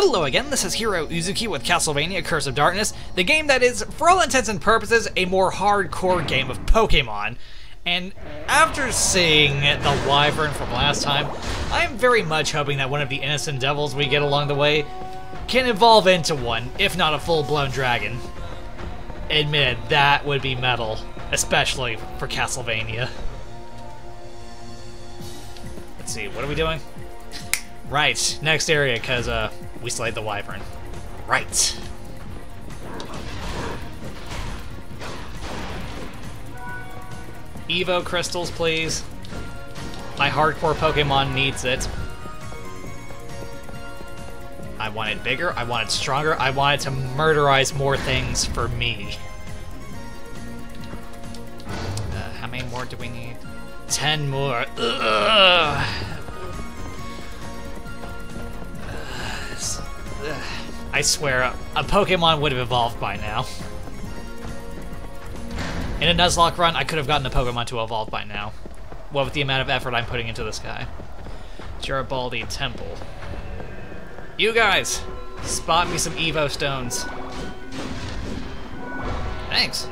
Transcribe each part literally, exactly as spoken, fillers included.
Hello again, this is Heero Uzuki with Castlevania: Curse of Darkness, the game that is, for all intents and purposes, a more hardcore game of Pokémon. And after seeing the Wyvern from last time, I'm very much hoping that one of the innocent devils we get along the way can evolve into one, if not a full-blown dragon. Admitted, that would be metal, especially for Castlevania. Let's see, what are we doing? Right, next area, because uh, we slayed the Wyvern. Right. Evo crystals, please. My hardcore Pokemon needs it. I want it bigger, I want it stronger, I want it to murderize more things for me. Uh, how many more do we need? Ten more. Ugh. I swear, a, a Pokemon would have evolved by now. In a Nuzlocke run, I could have gotten a Pokemon to evolve by now. What with the amount of effort I'm putting into this guy. Garibaldi Temple. You guys! Spot me some Evo Stones. Thanks.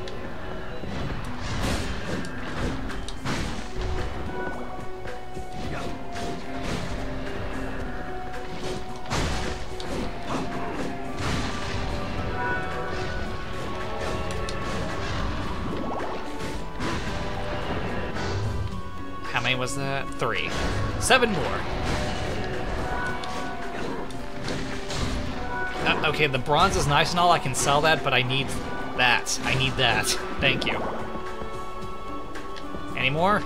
Was that three? Seven more. Uh, okay, the bronze is nice and all, I can sell that, but I need that. I need that. Thank you. Any more?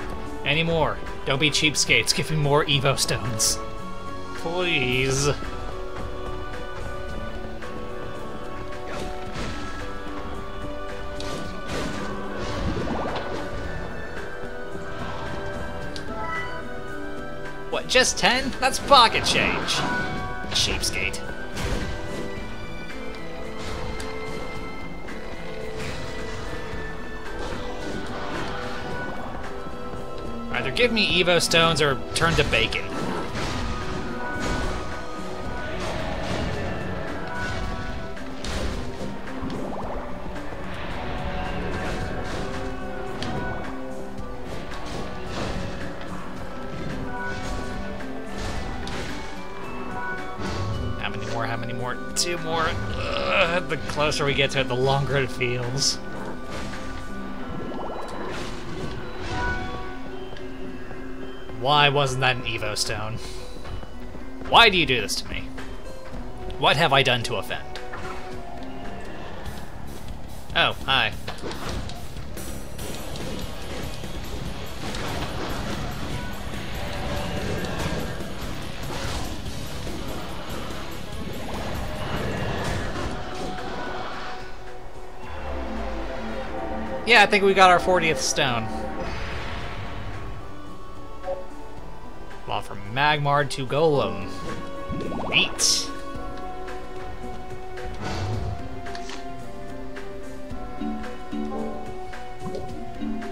Any more? Don't be cheapskates. Give me more Evo Stones. Please. Just ten? That's pocket change. Cheapskate. Either give me Evo Stones or turn to bacon. Two more. Ugh, the closer we get to it, the longer it feels. Why wasn't that an Evo Stone? Why do you do this to me? What have I done to offend? Oh, hi. Yeah, I think we got our fortieth stone. Well, from Magmar to Golem. Neat.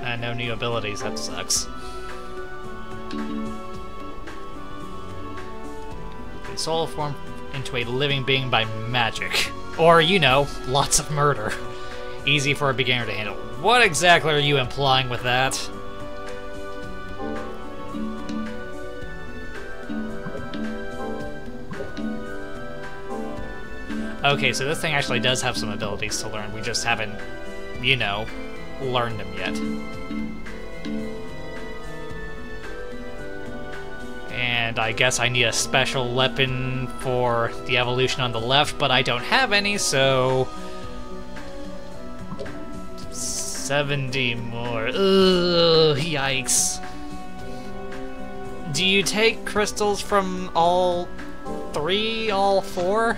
Uh, no new abilities, that sucks. Soul form into a living being by magic. Or, you know, lots of murder. Easy for a beginner to handle. What exactly are you implying with that? Okay, so this thing actually does have some abilities to learn. We just haven't, you know, learned them yet. And I guess I need a special weapon for the evolution on the left, but I don't have any, so... seventy more. Ugh, yikes. Do you take crystals from all three, all four?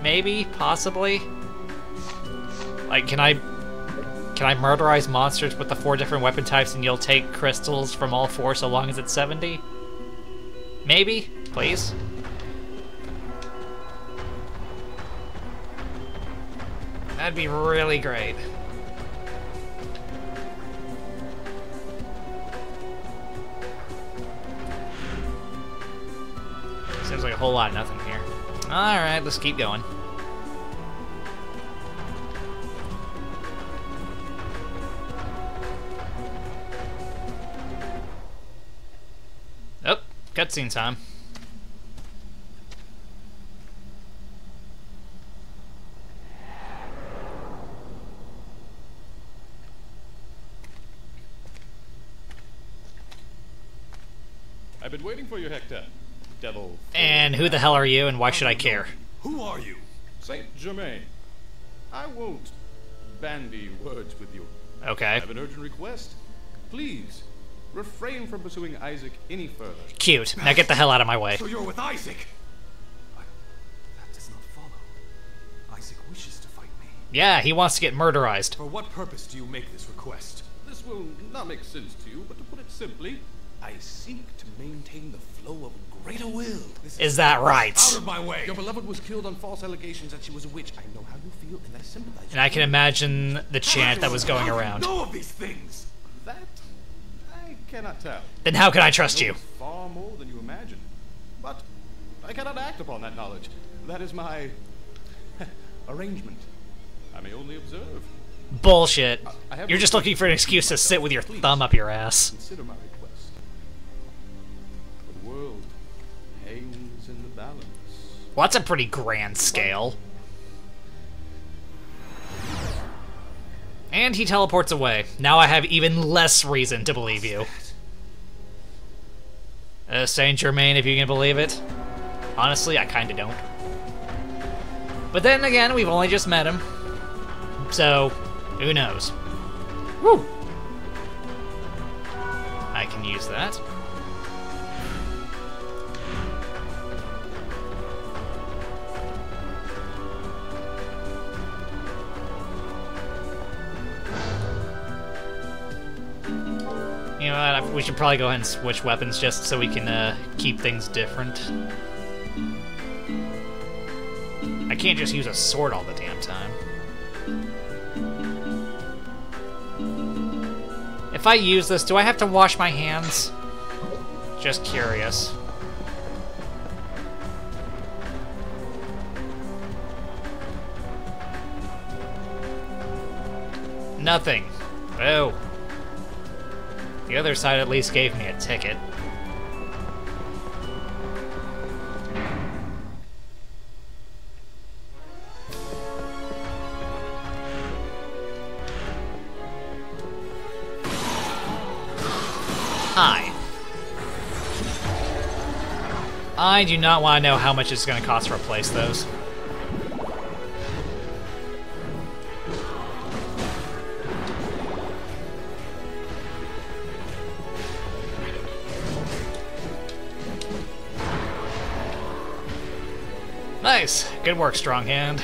Maybe, possibly? Like, can I... Can I murderize monsters with the four different weapon types and you'll take crystals from all four so long as it's seventy? Maybe? Please? That'd be really great. Seems like a whole lot of nothing here. Alright, let's keep going. Oh, cutscene time. I've been waiting for you, Hector. Devil. And who the hell are you and why should I care? Who are you? Saint Germain. I won't bandy words with you. Okay. I have an urgent request. Please, refrain from pursuing Isaac any further. Cute. Now get the hell out of my way. So you're with Isaac? I, that does not follow. Isaac wishes to fight me. Yeah, he wants to get murderized. For what purpose do you make this request? This will not make sense to you, but to put it simply, I seek to maintain the flow of greater will. This is that right? Out of my way! Your beloved was killed on false allegations that she was a witch. I know how you feel, and I sympathize. And I can imagine the chant that was going around. I know of these things. That I cannot tell. Then how can I trust you? Far more than you imagine, but I cannot act upon that knowledge. That is my arrangement. I may only observe. Bullshit! You're just looking for an excuse to sit with your thumb up your ass. Consider my request. World hangs in the balance. Well, that's a pretty grand scale. And he teleports away. Now I have even less reason to believe you. Uh, Saint Germain, if you can believe it. Honestly, I kinda don't. But then again, we've only just met him. So, who knows? Woo! I can use that. You know what, we should probably go ahead and switch weapons just so we can uh, keep things different. I can't just use a sword all the damn time. If I use this, do I have to wash my hands? Just curious. Nothing. Oh. The other side at least gave me a ticket. Hi. I do not want to know how much it's going to cost to replace those. Nice! Good work, StrongHand.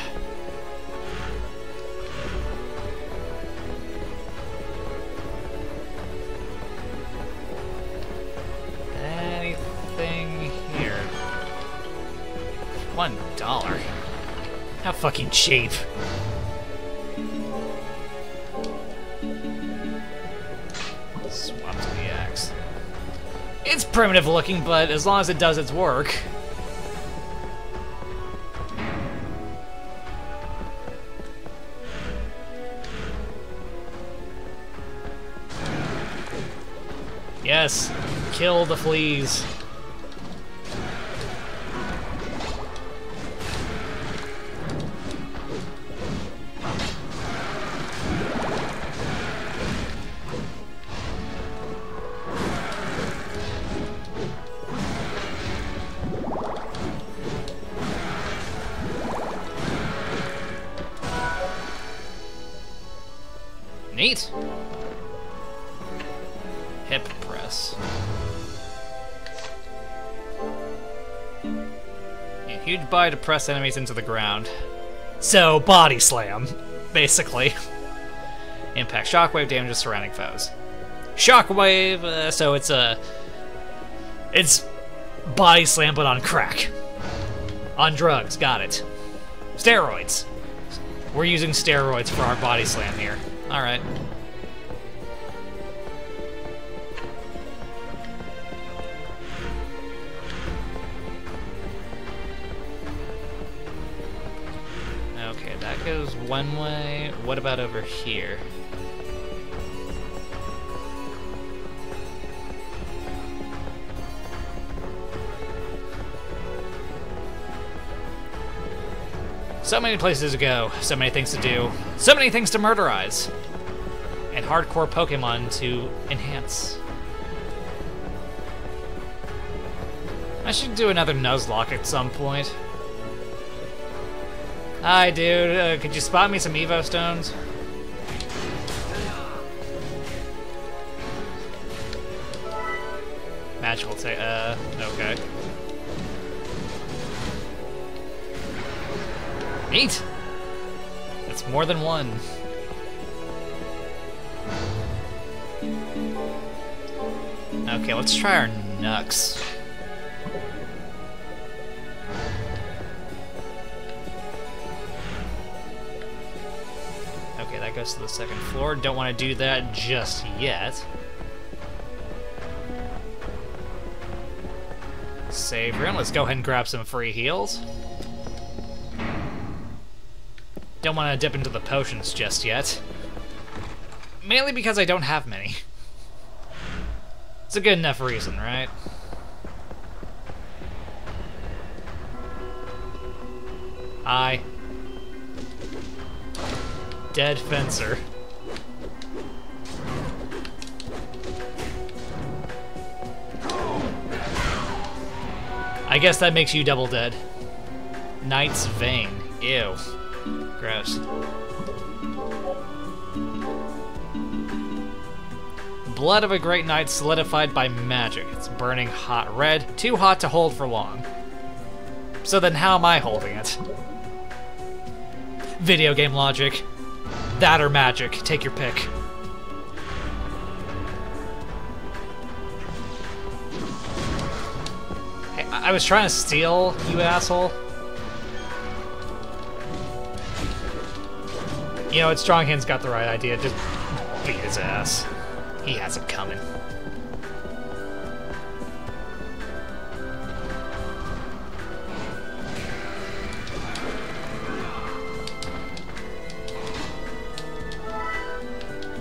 Anything here? One dollar? How fucking cheap. Swap to the axe. It's primitive looking, but as long as it does its work. Yes, kill the fleas. Neat. Hip press. A huge buy to press enemies into the ground. So, body slam, basically. Impact shockwave damages surrounding foes. Shockwave, uh, so it's a. Uh, it's body slam, but on crack. On drugs, got it. Steroids. We're using steroids for our body slam here. Alright. Okay, that goes one way. What about over here? So many places to go, so many things to do, so many things to murderize, and hardcore Pokemon to enhance. I should do another Nuzlocke at some point. Hi dude, uh, could you spot me some Evo Stones? Magical ta- uh, okay. Neat! That's more than one. Okay, let's try our Nux. Okay, that goes to the second floor. Don't want to do that just yet. Save room. Let's go ahead and grab some free heals. Don't want to dip into the potions just yet. Mainly because I don't have many. It's a good enough reason, right? I. Dead Fencer. I guess that makes you double dead. Knight's Vein. Ew. Gross. Blood of a great knight solidified by magic. It's burning hot red, too hot to hold for long. So then how am I holding it? Video game logic. That or magic, take your pick. Hey, I, I was trying to steal, you asshole. You know, StrongHand's got the right idea. Just beat his ass. He has it coming.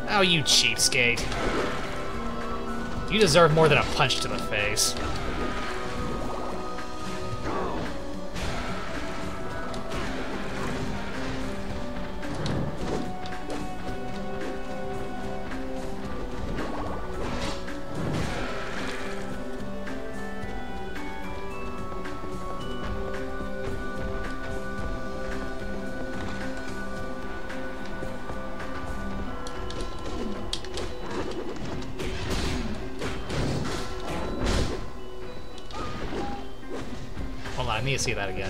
Oh, you cheapskate. You deserve more than a punch to the face. I need to see that again.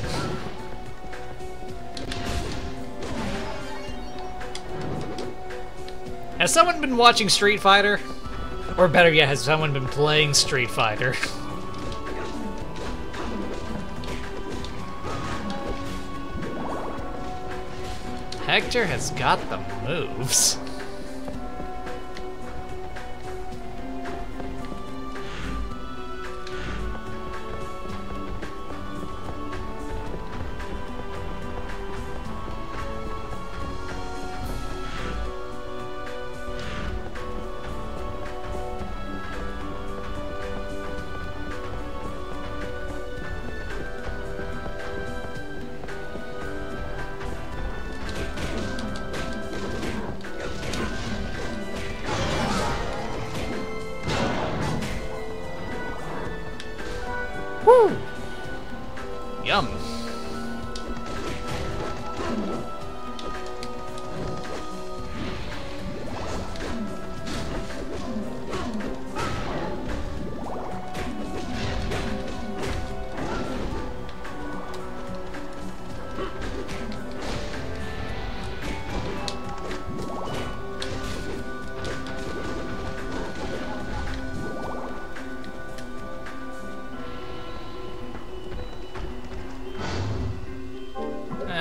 Has someone been watching Street Fighter? Or better yet, has someone been playing Street Fighter? Hector has got the moves.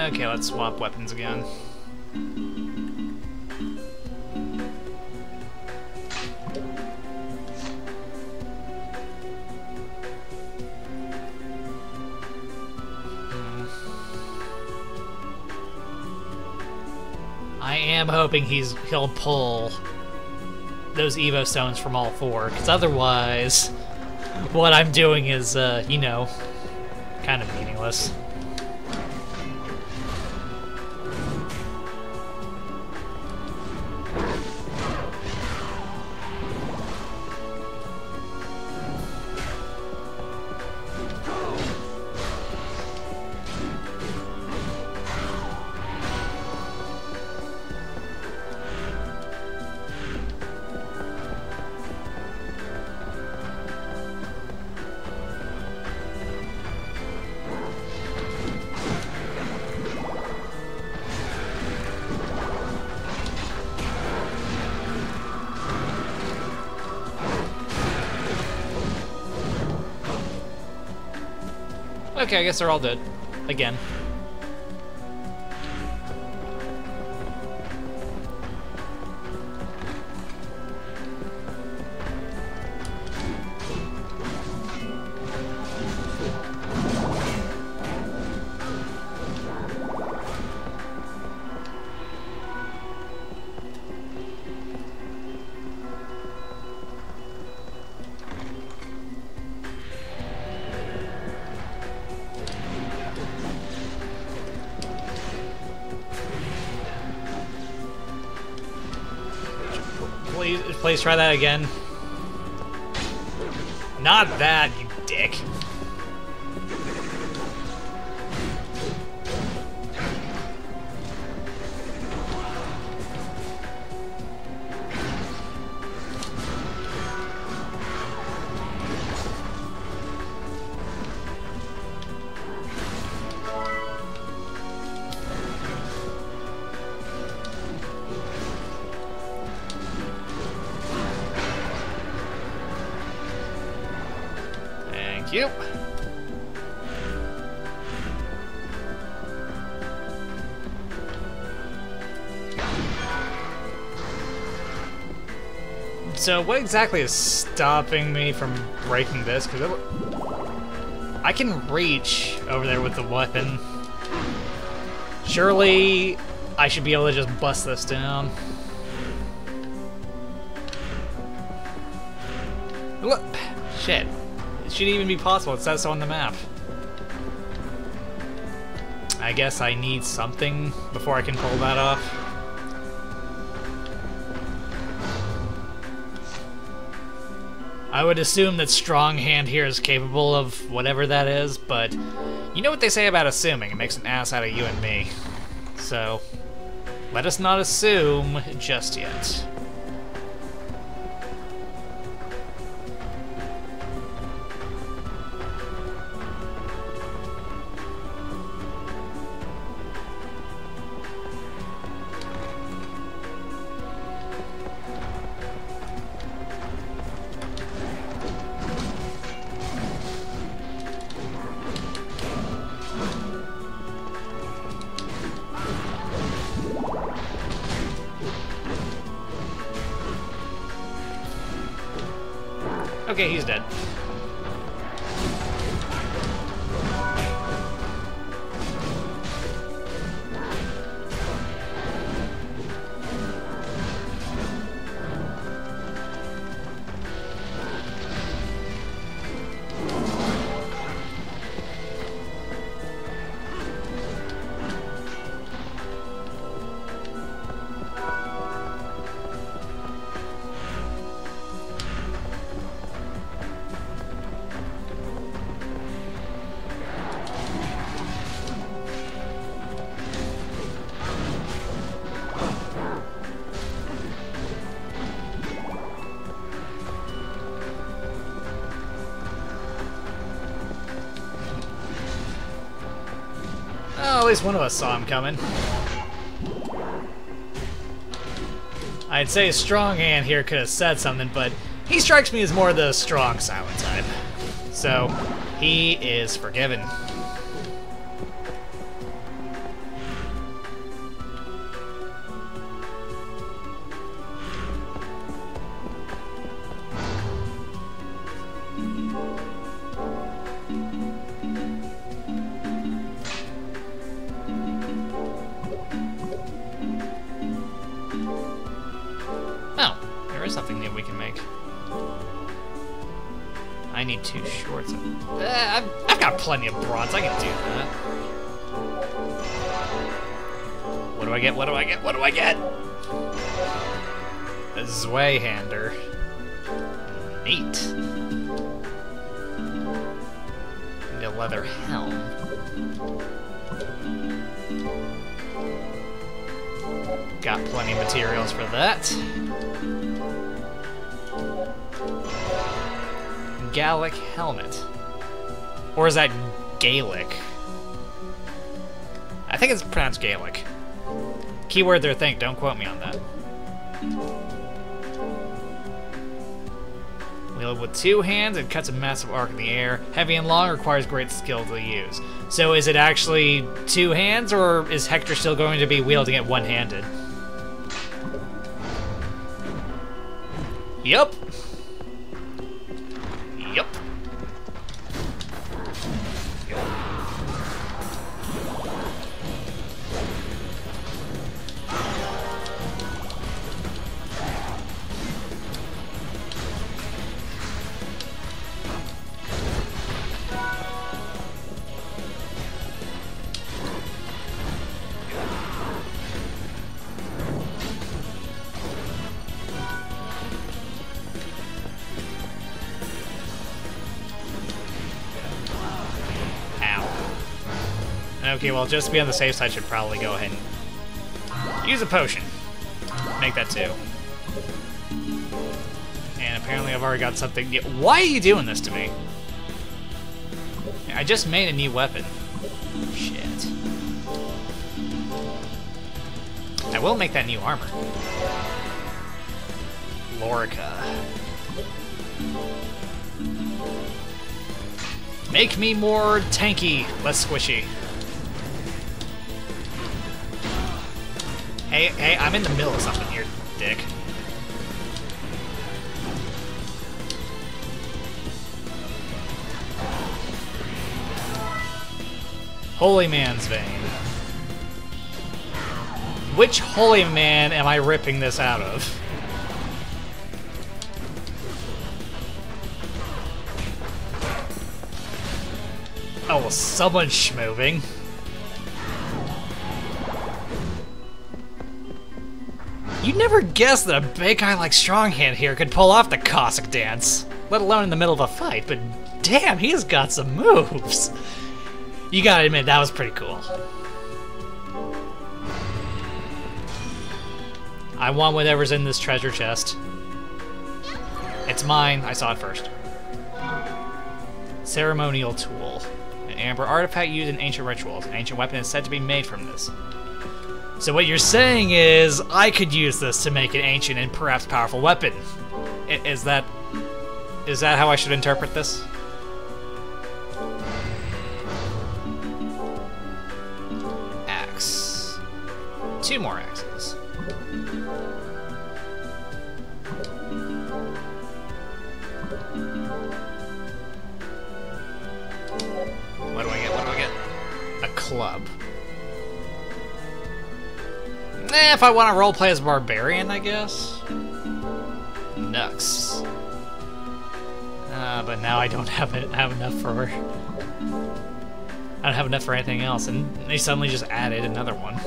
Okay, let's swap weapons again. Hmm. I am hoping he's he'll pull those Evo Stones from all four, because otherwise what I'm doing is, uh, you know, kind of meaningless. Okay, I guess they're all dead. Again. Please try that again. Not that, you dick. Yep. So what exactly is stopping me from breaking this? Because I can reach over there with the weapon. Surely I should be able to just bust this down. Look, shit. It shouldn't even be possible, it says so on the map. I guess I need something before I can pull that off. I would assume that StrongHand here is capable of whatever that is, but you know what they say about assuming, it makes an ass out of you and me. So, let us not assume just yet. Okay, he's dead. At least one of us saw him coming. I'd say StrongHand here could have said something, but he strikes me as more the strong silent type. So, he is forgiven. is something that we can make. I need two shorts. Uh, I've, I've got plenty of bronze. I can do that. What do I get? What do I get? What do I get? A Zweihander. Neat. Need a leather helm. Got plenty of materials for that. Gallic helmet. Or is that Gaelic? I think it's pronounced Gaelic. Keyword there, think. Don't quote me on that. Wielded with two hands, it cuts a massive arc in the air. Heavy and long, requires great skill to use. So is it actually two hands, or is Hector still going to be wielding it one-handed? Yup. Yup. Yup. Okay, well, just to be on the safe side, I should probably go ahead and use a potion. Make that two. And apparently I've already got something new. Why are you doing this to me? I just made a new weapon. Shit. I will make that new armor. Lorica. Make me more tanky, less squishy. Hey, hey, I'm in the middle of something here, dick. Holy man's vein. Which holy man am I ripping this out of? Oh, well, someone's schmoving. You'd never guess that a big guy like StrongHand here could pull off the Cossack Dance, let alone in the middle of a fight, but damn, he's got some moves. You gotta admit, that was pretty cool. I want whatever's in this treasure chest. It's mine, I saw it first. Ceremonial Tool. An amber artifact used in ancient rituals. An ancient weapon is said to be made from this. So what you're saying is, I could use this to make an ancient and perhaps powerful weapon. Is that... is that how I should interpret this? Axe. Two more axes. What do I get? What do I get? A club. Eh, if I want to roleplay as barbarian, I guess. Nux. Uh, but now I don't have it. Have enough for. I don't have enough for anything else, and they suddenly just added another one.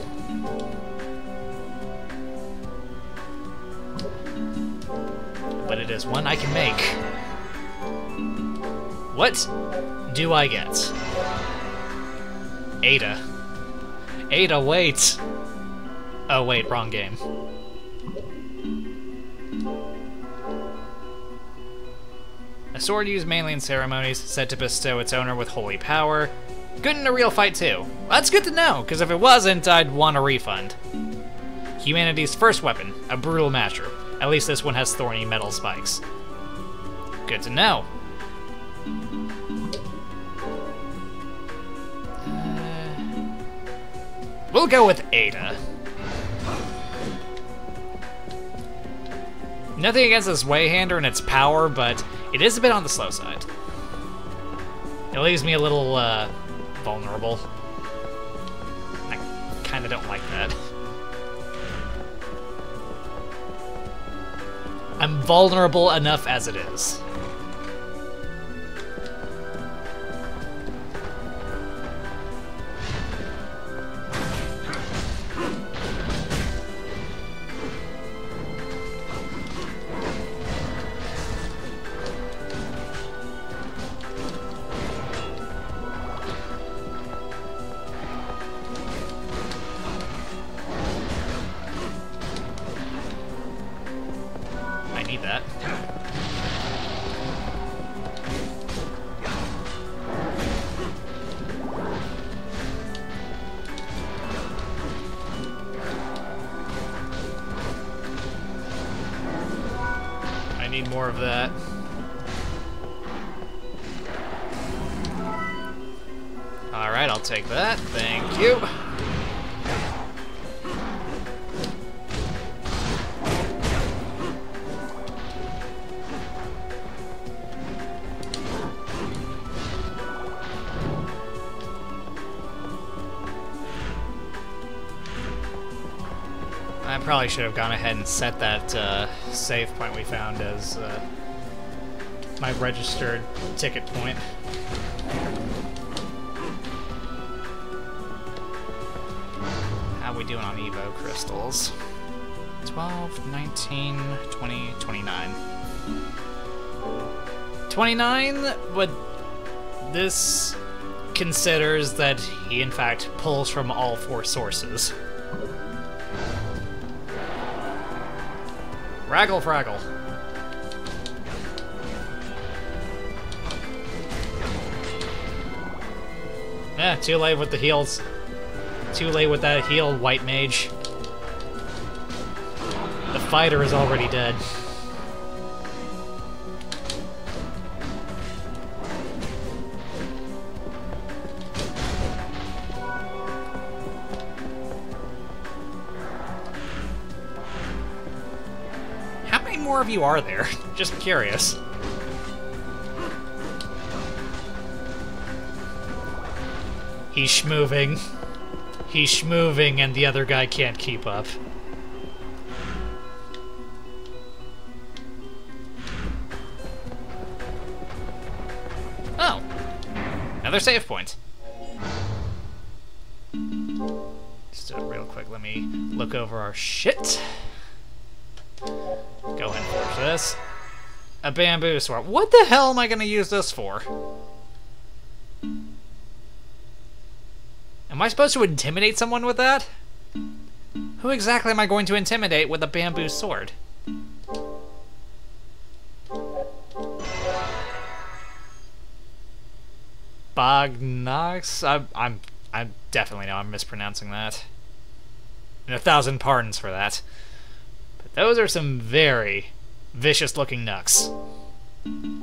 But it is one I can make. What do I get? Ada. Ada, wait. Oh wait, wrong game. A sword used mainly in ceremonies, said to bestow its owner with holy power. Good in a real fight too. Well, that's good to know, because if it wasn't, I'd want a refund. Humanity's first weapon, a brutal matcher. At least this one has thorny metal spikes. Good to know. Uh, we'll go with Ada. Nothing against this Zweihander and its power, but it is a bit on the slow side. It leaves me a little, uh, vulnerable. I kinda don't like that. I I'm vulnerable enough as it is. More of that. All right, I'll take that. Thank you. Probably should have gone ahead and set that uh, save point we found as uh, my registered ticket point. How we doing on Evo crystals? twelve, nineteen, twenty, twenty-nine. twenty-nine, but this considers that he in fact pulls from all four sources. Fraggle, fraggle. Yeah, too late with the heals. Too late with that heal, white mage. The fighter is already dead. More of you are there. Just curious. He's schmoving. He's schmoving and the other guy can't keep up. Oh. Another save point. Just uh, real quick, let me look over our shit. Go ahead and forge this. A bamboo sword. What the hell am I going to use this for? Am I supposed to intimidate someone with that? Who exactly am I going to intimidate with a bamboo sword? Bognox? I'm, I'm, I definitely know I'm mispronouncing that. And a thousand pardons for that. Those are some very vicious-looking nucks. Plenty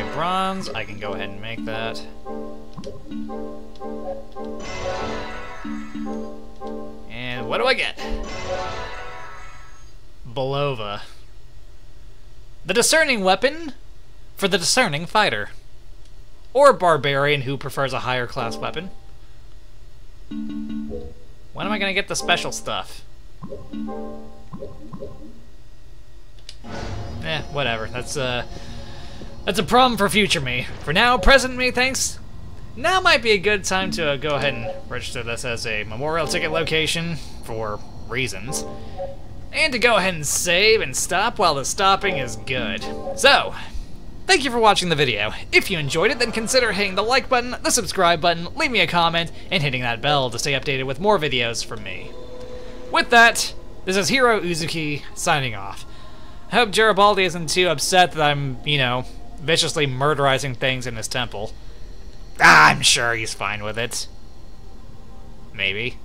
of bronze. I can go ahead and make that. And what do I get? Belova. The discerning weapon for the discerning fighter. Or barbarian who prefers a higher class weapon. When am I gonna get the special stuff? Eh, whatever. That's uh that's a problem for future me. For now, present me, thanks. Now might be a good time to uh, go ahead and register this as a memorial ticket location for reasons, and to go ahead and save and stop while the stopping is good. So. Thank you for watching the video. If you enjoyed it, then consider hitting the like button, the subscribe button, leave me a comment, and hitting that bell to stay updated with more videos from me. With that, this is Heero Uzuki signing off. I hope Garibaldi isn't too upset that I'm, you know, viciously murderizing things in his temple. Ah, I'm sure he's fine with it. Maybe.